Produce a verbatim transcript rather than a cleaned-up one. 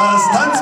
Stunts.